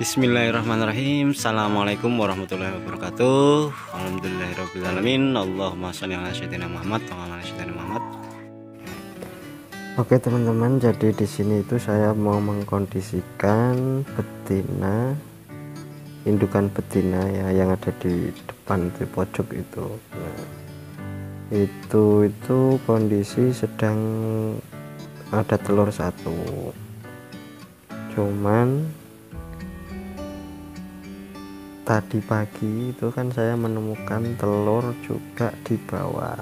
Bismillahirrahmanirrahim. Assalamualaikum warahmatullahi wabarakatuh. Alhamdulillahirrahmanirrahim. Allahumma sholli ala sayyidina Muhammad wa ala ali sayyidina Muhammad. Oke teman-teman, jadi di sini itu saya mau mengkondisikan betina, indukan betina ya, yang ada di depan di pojok itu. Nah, itu kondisi sedang ada telur satu, cuman tadi pagi itu kan saya menemukan telur juga di bawah,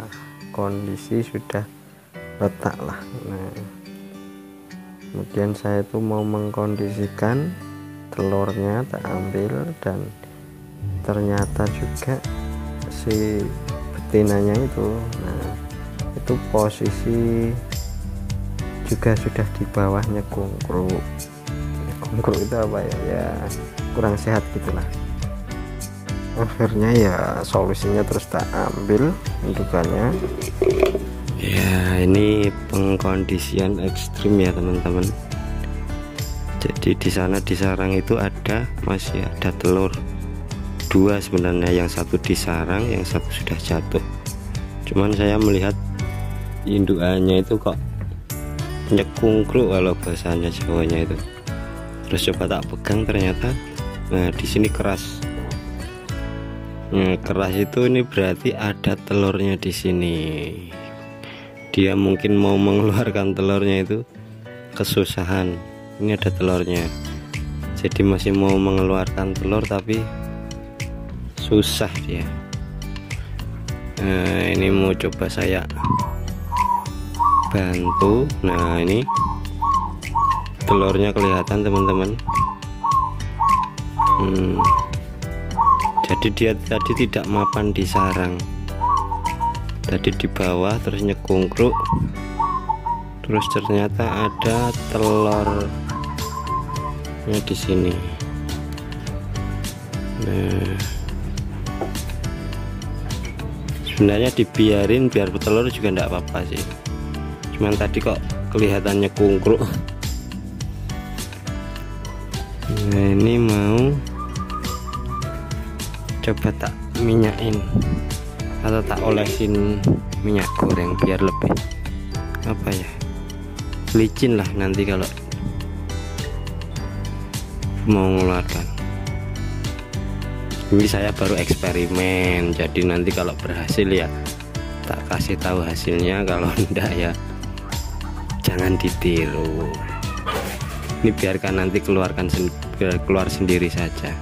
kondisi sudah retak lah. Nah, kemudian saya itu mau mengkondisikan telurnya, tak ambil, dan ternyata juga si betinanya itu, nah itu posisi juga sudah di bawahnya gongkruk. Gongkruk itu apa ya? Ya kurang sehat gitulah. Akhirnya ya solusinya terus tak ambil indukannya. Ya ini pengkondisian ekstrim ya teman-teman. Jadi di sana di sarang itu masih ada telur dua sebenarnya, yang satu di sarang, yang satu sudah jatuh. Cuman saya melihat indukannya itu kok nyekungkruk kalau bahasanya Jawanya itu. Terus coba tak pegang, ternyata nah di sini keras. Nah, keras itu ini berarti ada telurnya di sini. Dia mungkin mau mengeluarkan telurnya itu kesusahan. Ini ada telurnya, jadi masih mau mengeluarkan telur tapi susah dia. Nah, ini mau coba saya bantu. Nah, ini telurnya kelihatan teman-teman. Jadi dia tadi tidak mapan di sarang, tadi di bawah terus nyekungkruk, terus ternyata ada telurnya di sini. Nah, sebenarnya dibiarin biar bertelur juga tidak apa-apa sih. Cuman tadi kok kelihatannya nyekungkruk. Nah, ini mau coba tak minyakin atau tak olesin minyak goreng biar lebih apa ya, licin lah nanti kalau mau mengeluarkan. Ini saya baru eksperimen, jadi nanti kalau berhasil ya tak kasih tahu hasilnya, kalau enggak ya jangan ditiru. Ini biarkan nanti keluar sendiri saja.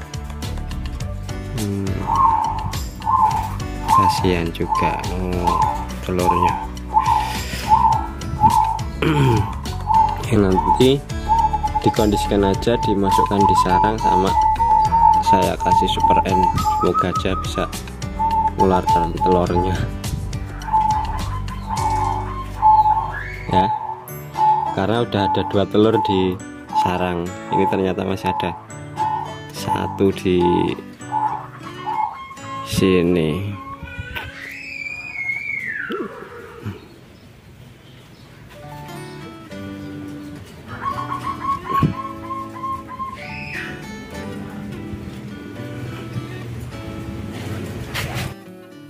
Kasihan juga telurnya. Ya, nanti dikondisikan aja, dimasukkan di sarang, sama saya kasih Super N, semoga aja bisa mengeluarkan telurnya ya, karena udah ada dua telur di sarang, ini ternyata masih ada satu di sini.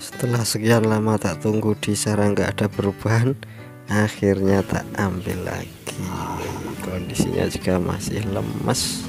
Setelah sekian lama tak tunggu di sarang nggak ada perubahan, akhirnya tak ambil lagi. Kondisinya juga masih lemes.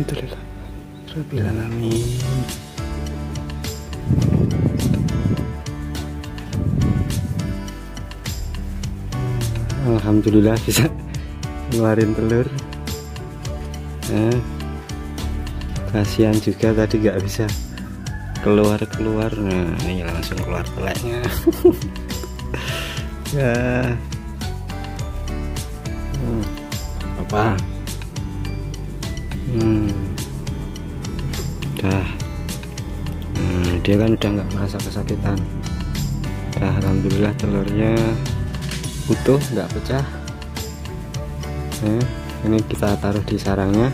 Alhamdulillah rabbil alamin. Alhamdulillah bisa ngeluarin telur. Kasihan juga tadi nggak bisa keluar. Nah, ini langsung keluar telurnya. Ya. Apa? Udah. Dia kan udah nggak merasa kesakitan. Dah, alhamdulillah telurnya utuh, nggak pecah. Ini kita taruh di sarangnya,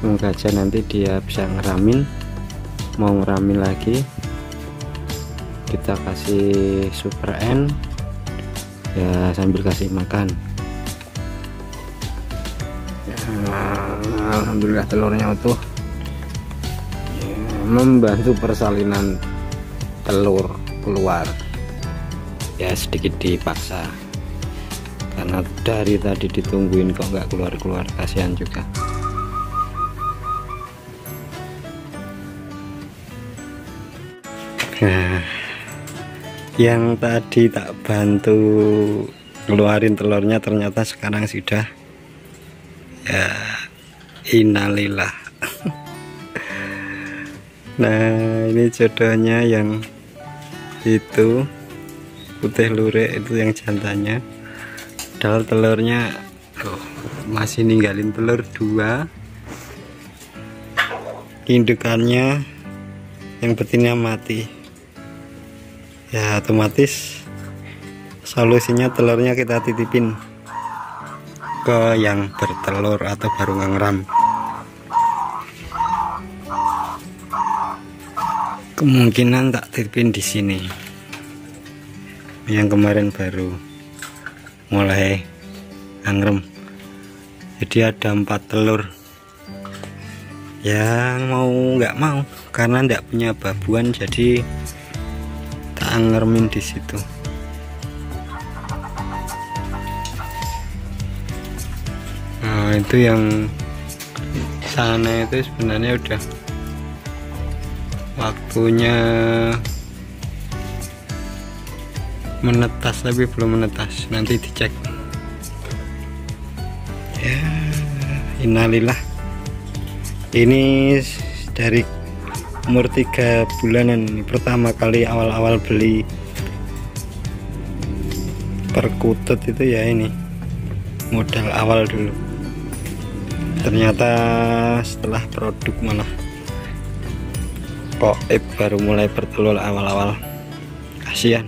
semoga aja nanti dia bisa ngeramin. Mau ngeramin lagi kita kasih Super N ya, sambil kasih makan ya. Alhamdulillah telurnya utuh ya, membantu persalinan telur keluar ya, sedikit dipaksa karena dari tadi ditungguin kok nggak keluar-keluar, kasihan juga. Nah, yang tadi tak bantu keluarin telurnya ternyata sekarang sudah ya, innalillah. Nah, ini jodohnya yang itu putih lurik itu yang jantannya. Padahal telurnya masih ninggalin telur 2. Indukannya yang betinnya mati ya, otomatis solusinya telurnya kita titipin ke yang bertelur atau baru ngeram. Kemungkinan tak titipin di sini yang kemarin baru mulai ngangrem, jadi ada 4 telur yang mau nggak mau karena nggak punya babuan, jadi tak angremin di situ. Nah, itu yang sana itu sebenarnya udah waktunya menetas tapi belum menetas, nanti dicek ya. Innalillah, ini dari umur 3 bulanan, ini pertama kali awal-awal beli perkutut itu ya, ini modal awal dulu. Ternyata setelah produk malah kok baru mulai bertelur awal-awal, kasihan.